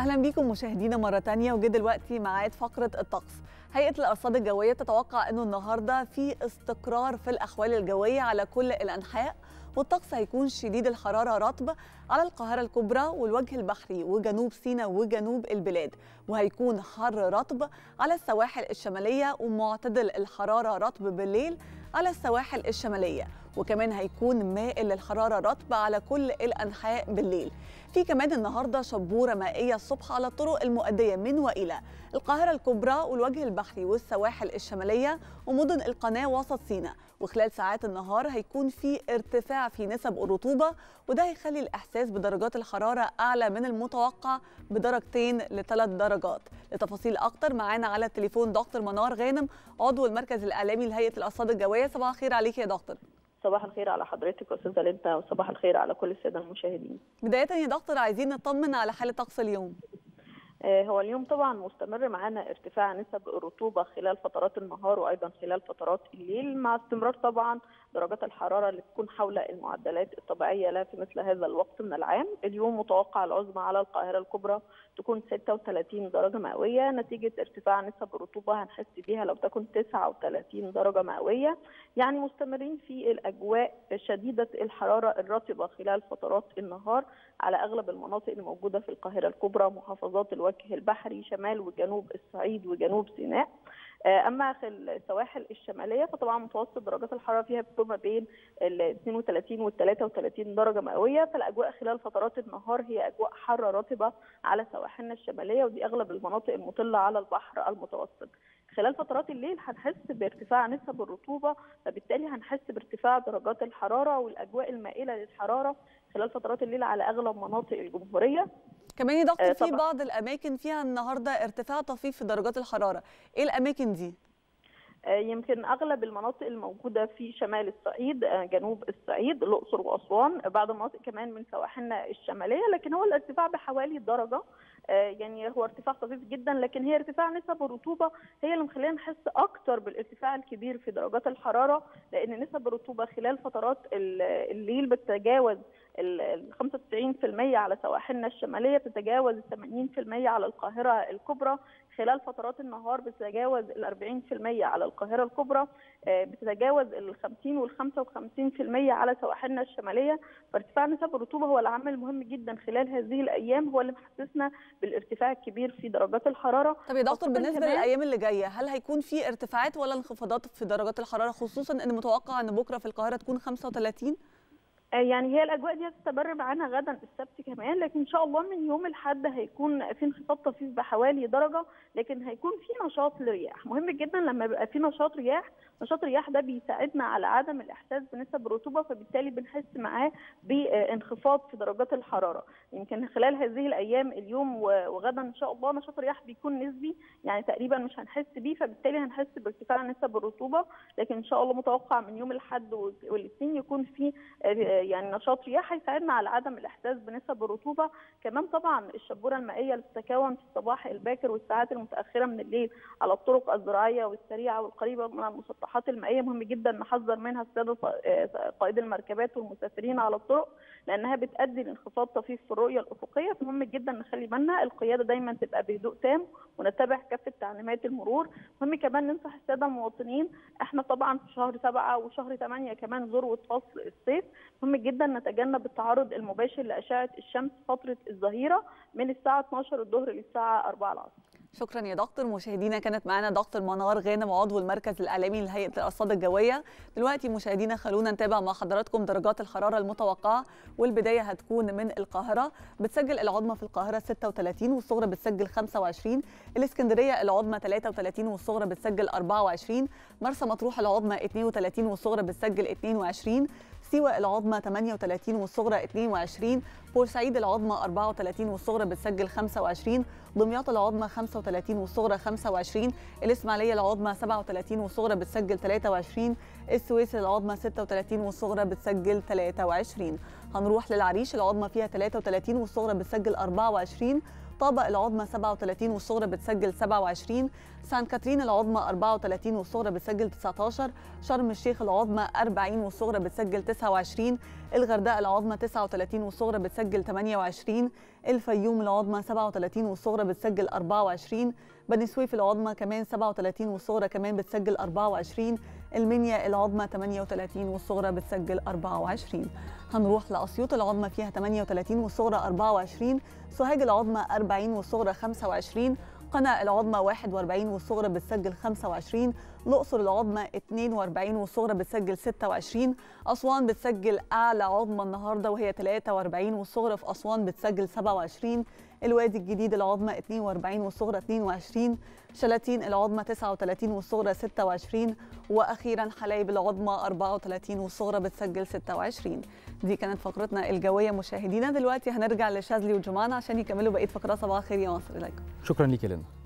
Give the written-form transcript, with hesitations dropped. اهلا بيكم مشاهدينا مره تانية. وجه دلوقتي ميعاد فقره الطقس. هيئه الارصاد الجويه تتوقع انه النهارده في استقرار في الاحوال الجويه على كل الانحاء، والطقس هيكون شديد الحراره رطب على القاهره الكبرى والوجه البحري وجنوب سيناء وجنوب البلاد، وهيكون حر رطب على السواحل الشماليه ومعتدل الحراره رطب بالليل على السواحل الشماليه، وكمان هيكون مائل للحراره رطب على كل الانحاء بالليل. في كمان النهارده شبوره مائيه الصبح على الطرق المؤديه من والى القاهره الكبرى والوجه البحري والسواحل الشماليه ومدن القناه وسط سيناء، وخلال ساعات النهار هيكون في ارتفاع في نسب الرطوبه، وده هيخلي الاحساس بدرجات الحراره اعلى من المتوقع بدرجتين لثلاث درجات. لتفاصيل اكتر معانا على التليفون دكتور منار غانم، عضو المركز الاعلامي لهيئه الارصاد الجويه. صباح الخير عليك يا دكتور. صباح الخير على حضرتك واستاذه لبنى، وصباح الخير على كل الساده المشاهدين. بدايه يا دكتور عايزين نطمن على حاله طقس اليوم. هو اليوم طبعا مستمر معانا ارتفاع نسب الرطوبه خلال فترات النهار وايضا خلال فترات الليل، مع استمرار طبعا درجات الحراره اللي بتكون حول المعدلات الطبيعيه لها في مثل هذا الوقت من العام. اليوم متوقع العظمى على القاهره الكبرى تكون 36 درجه مئويه نتيجه ارتفاع نسب الرطوبه، هنحس بيها لو تكون 39 درجه مئويه. يعني مستمرين في الاجواء شديده الحراره الرطبه خلال فترات النهار على اغلب المناطق الموجوده في القاهره الكبرى، محافظات الوجه البحري، شمال وجنوب الصعيد وجنوب سيناء. اما في السواحل الشماليه فطبعا متوسط درجات الحراره فيها بتكون ما بين ال 32 وال 33 درجه مئويه، فالاجواء خلال فترات النهار هي اجواء حاره رطبه على سواحلنا الشماليه، ودي اغلب المناطق المطله على البحر المتوسط. خلال فترات الليل هنحس بارتفاع نسب الرطوبه، فبالتالي هنحس بارتفاع درجات الحراره والاجواء المائله للحراره خلال فترات الليل على اغلب مناطق الجمهوريه. كمان يا دكتور في بعض الاماكن فيها النهارده ارتفاع طفيف في درجات الحراره، ايه الاماكن دي؟ يمكن اغلب المناطق الموجوده في شمال الصعيد، جنوب الصعيد، الاقصر واسوان، بعض المناطق كمان من سواحلنا الشماليه، لكن هو الارتفاع بحوالي درجه، يعني هو ارتفاع طفيف جدا، لكن هي ارتفاع نسب الرطوبه هي اللي مخلينا نحس اكتر بالارتفاع الكبير في درجات الحراره، لان نسب الرطوبه خلال فترات الليل بتتجاوز ال 95% على سواحلنا الشماليه، بتتجاوز ال 80% على القاهره الكبرى، خلال فترات النهار بتتجاوز ال 40% على القاهره الكبرى، بتتجاوز ال 50 وال 55% على سواحلنا الشماليه، فارتفاع نسب الرطوبه هو العامل المهم جدا خلال هذه الايام، هو اللي محسسنا بالارتفاع الكبير في درجات الحراره. طب يا دكتور بالنسبه للايام اللي جايه، هل هيكون في ارتفاعات ولا انخفاضات في درجات الحراره، خصوصا ان متوقع ان بكره في القاهره تكون 35؟ يعني هي الاجواء دي هتستمر معانا غدا السبت كمان، لكن ان شاء الله من يوم الاحد هيكون في انخفاض طفيف بحوالي درجه، لكن هيكون في نشاط للرياح. مهم جدا لما بيبقى في نشاط رياح، نشاط الرياح ده بيساعدنا على عدم الاحساس بنسب الرطوبه، فبالتالي بنحس معاه بانخفاض في درجات الحراره. يمكن خلال هذه الايام اليوم وغدا ان شاء الله نشاط الرياح بيكون نسبي، يعني تقريبا مش هنحس بيه، فبالتالي هنحس بارتفاع نسب الرطوبه، لكن ان شاء الله متوقع من يوم الاحد والاثنين يكون في يعني نشاط رياح هيساعدنا على عدم الاحساس بنسب الرطوبه. كمان طبعا الشبوره المائيه اللي بتتكون في الصباح الباكر والساعات المتاخره من الليل على الطرق الزراعيه والسريعه والقريبه من المسطحات المائيه، مهم جدا نحذر منها الساده قائد المركبات والمسافرين على الطرق، لانها بتؤدي لانخفاض طفيف في الرؤيه الافقيه، فمهم جدا نخلي بالنا. القياده دايما تبقى بهدوء تام ونتبع كافه تعليمات المرور. مهم كمان ننصح الساده المواطنين، احنا طبعا في شهر 7 وشهر 8 كمان ذروه فصل الصيف، مهم جدا نتجنب التعرض المباشر لأشعة الشمس فترة الظهيرة من الساعة 12 الظهر للساعة 4 العصر. شكرا يا دكتور. مشاهدينا كانت معنا دكتور منار غانم، عضو المركز الاعلامي لهيئه الارصاد الجويه. دلوقتي مشاهدينا خلونا نتابع مع حضراتكم درجات الحراره المتوقعه، والبدايه هتكون من القاهره، بتسجل العظمى في القاهره 36 والصغرى بتسجل 25، الاسكندريه العظمى 33 والصغرى بتسجل 24، مرسى مطروح العظمى 32 والصغرى بتسجل 22، سيوه العظمى 38 والصغرى 22، بورسعيد العظمى 34 والصغرى بتسجل 25، دمياط العظمى 35 والصغرى 25، الاسماعيليه العظمى 37 والصغرى بتسجل 23، السويس العظمى 36 والصغرى بتسجل 23، هنروح للعريش العظمى فيها 33 والصغرى بتسجل 24، طابة العظمى 37 والصغرى بتسجل 27، سان كاترين العظمى 34 والصغرى بتسجل 19، شرم الشيخ العظمى 40 والصغرى بتسجل 29، الغردقة العظمى 39 والصغرى بتسجل 28، الفيوم العظمى 37 والصغرى بتسجل 24، بني سويف العظمى كمان 37 والصغرى كمان بتسجل 24، المنيا العظمى 38 والصغرى بتسجل 24. هنروح لأسيوط العظمى فيها 38 والصغرى 24، سوهاج العظمى 40 والصغرى 25، قنا العظمى 41 والصغرى بتسجل 25، الأقصر العظمى 42 والصغرى بتسجل 26، أسوان بتسجل أعلى عظمى النهارده وهي 43 والصغرى في أسوان بتسجل 27، الوادي الجديد العظمى 42 والصغرى 22، شلاتين العظمى 39 والصغرى 26، وأخيرا حلايب العظمى 34 والصغرى بتسجل 26. دي كانت فقرتنا الجوية مشاهدينا، دلوقتي هنرجع لشاذلي وجمان عشان يكملوا بقية فقرات صباح الخير يا مصر. لكم شكرا ليك يا لينا.